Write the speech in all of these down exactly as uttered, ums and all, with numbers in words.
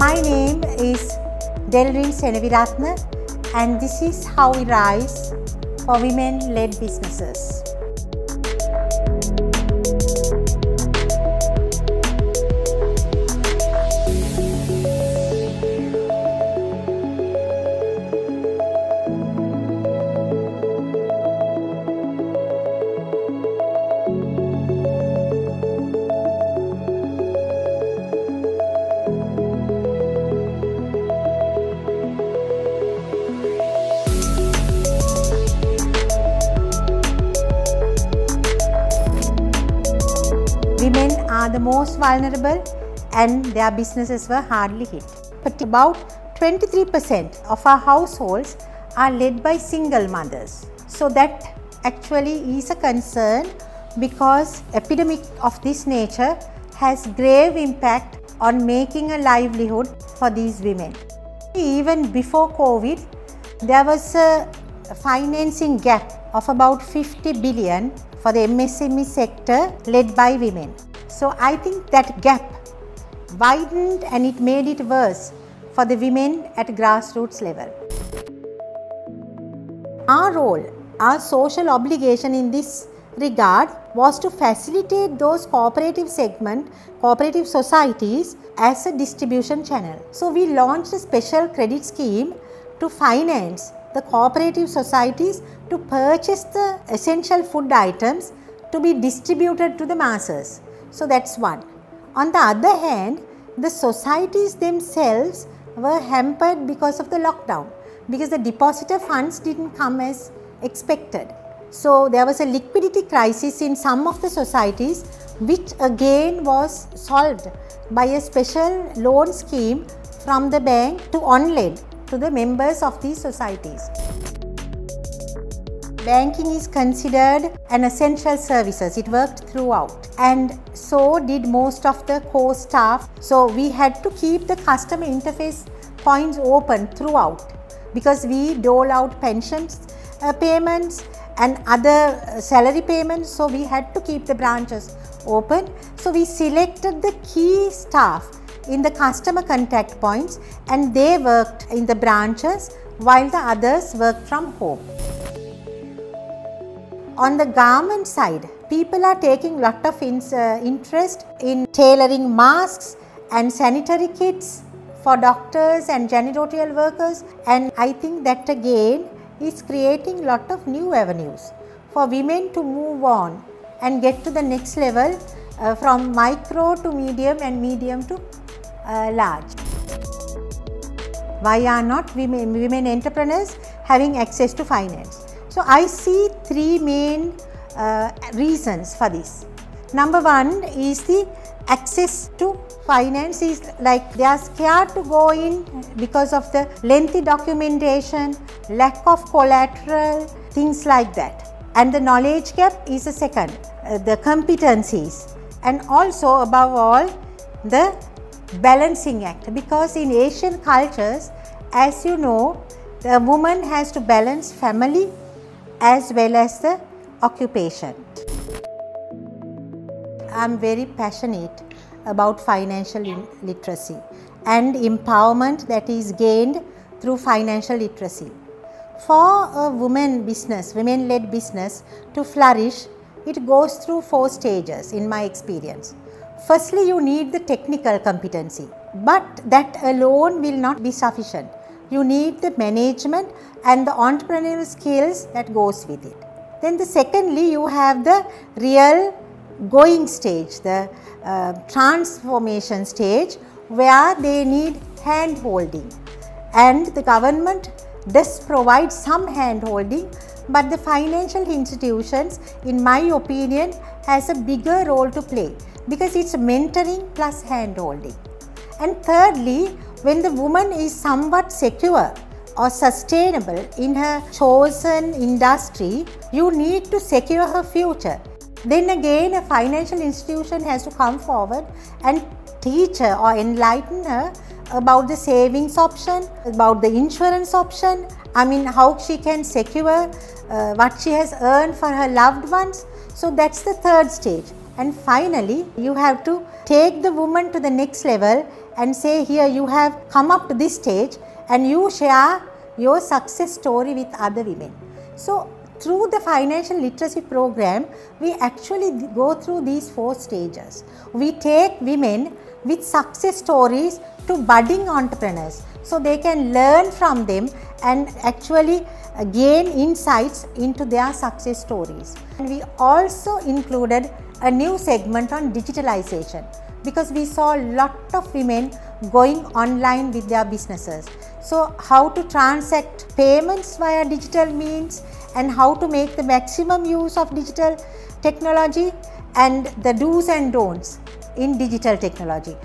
My name is Delrene Seneviratne, and this is how we rise for women-led businesses. Women are the most vulnerable and their businesses were hardly hit. But about twenty-three percent of our households are led by single mothers. So that actually is a concern because epidemic of this nature has grave impact on making a livelihood for these women. Even before COVID, there was a financing gap of about fifty billion for the M S M E sector led by women. So I think that gap widened and it made it worse for the women at grassroots level. Our role, our social obligation in this regard was to facilitate those cooperative segment, cooperative societies as a distribution channel. So we launched a special credit scheme to finance the cooperative societies to purchase the essential food items to be distributed to the masses. So that's one. On the other hand, the societies themselves were hampered because of the lockdown, because the depositor funds didn't come as expected. So there was a liquidity crisis in some of the societies, which again was solved by a special loan scheme from the bank to on-lend to the members of these societies. Banking is considered an essential services. It worked throughout, and so did most of the core staff. So we had to keep the customer interface points open throughout because we dole out pensions uh, payments and other salary payments. So we had to keep the branches open. So we selected the key staff in the customer contact points and they worked in the branches while the others worked from home. On the garment side, people are taking lot of in, uh, interest in tailoring masks and sanitary kits for doctors and janitorial workers, and I think that again is creating lot of new avenues for women to move on and get to the next level uh, from micro to medium and medium to Uh, large. Why are not women, women entrepreneurs having access to finance? So I see three main uh, reasons for this. Number one is the access to finance is like they are scared to go in because of the lengthy documentation, lack of collateral, things like that. And the knowledge gap is the second, uh, the competencies, and also above all the balancing act, because in Asian cultures, as you know, the woman has to balance family as well as the occupation. I'm very passionate about financial literacy and empowerment that is gained through financial literacy. For a woman business, women-led business to flourish, it goes through four stages in my experience. Firstly, you need the technical competency, but that alone will not be sufficient. You need the management and the entrepreneurial skills that goes with it. Then the secondly, you have the real going stage, the uh, transformation stage, where they need hand holding, and the government does provide some hand holding, but the financial institutions, in my opinion, has a bigger role to play, because it's mentoring plus hand holding. And thirdly, when the woman is somewhat secure or sustainable in her chosen industry, you need to secure her future. Then again, a financial institution has to come forward and teach her or enlighten her about the savings option, about the insurance option, I mean how she can secure uh, what she has earned for her loved ones. So that's the third stage. And finally, you have to take the woman to the next level and say, here you have come up to this stage and you share your success story with other women. So through the financial literacy program, we actually go through these four stages. We take women with success stories to budding entrepreneurs, so they can learn from them and actually gain insights into their success stories. And we also included a new segment on digitalization, because we saw a lot of women going online with their businesses. So how to transact payments via digital means, and how to make the maximum use of digital technology, and the do's and don'ts in digital technology.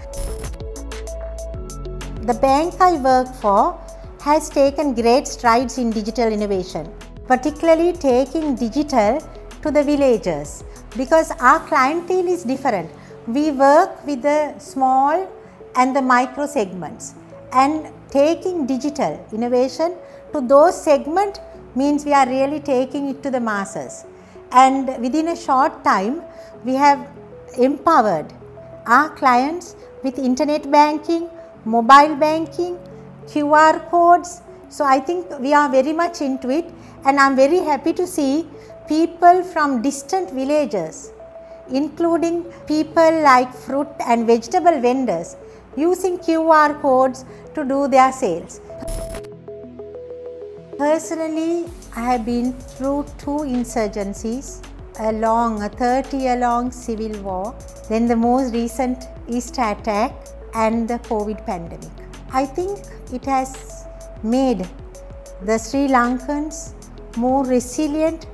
The bank I work for has taken great strides in digital innovation, particularly taking digital to the villagers, because our clientele is different. We work with the small and the micro segments, and taking digital innovation to those segments means we are really taking it to the masses. And within a short time, we have empowered our clients with internet banking, mobile banking, Q R codes. So I think we are very much into it, and I am very happy to see people from distant villages, including people like fruit and vegetable vendors, using Q R codes to do their sales. Personally, I have been through two insurgencies, a long, a thirty year long civil war, then the most recent Easter attack and the COVID pandemic. I think it has made the Sri Lankans more resilient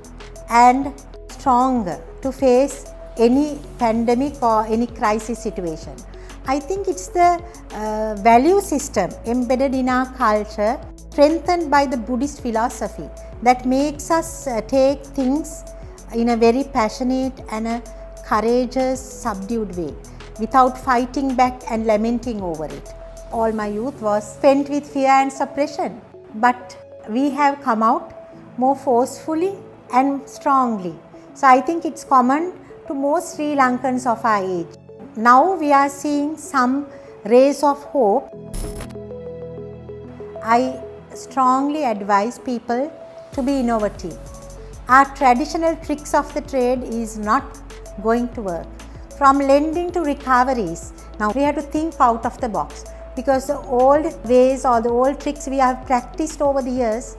and stronger to face any pandemic or any crisis situation. I think it's the uh, value system embedded in our culture, strengthened by the Buddhist philosophy, that makes us uh, take things in a very passionate and a courageous, subdued way, without fighting back and lamenting over it. All my youth was spent with fear and suppression, but we have come out more forcefully and strongly. So I think it's common to most Sri Lankans of our age. Now we are seeing some rays of hope. I strongly advise people to be innovative. Our traditional tricks of the trade is not going to work. From lending to recoveries, now we have to think out of the box, because the old ways or the old tricks we have practiced over the years,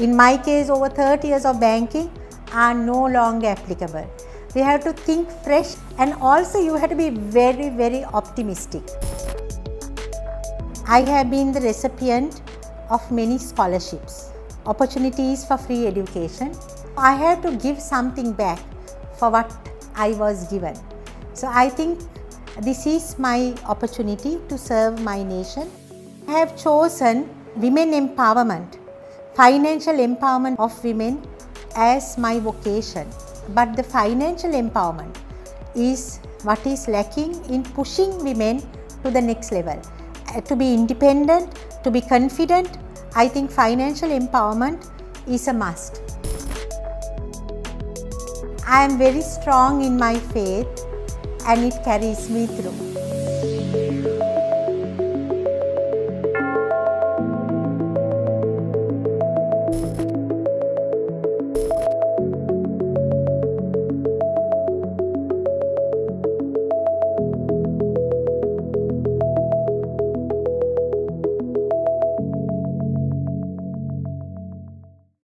in my case over thirty years of banking, are no longer applicable. We have to think fresh, and also you have to be very, very optimistic. I have been the recipient of many scholarships, opportunities for free education. I have to give something back for what I was given. So I think this is my opportunity to serve my nation. I have chosen women empowerment, financial empowerment of women as my vocation. But the financial empowerment is what is lacking in pushing women to the next level. Uh, to be independent, to be confident, I think financial empowerment is a must. I am very strong in my faith, and it carries me through.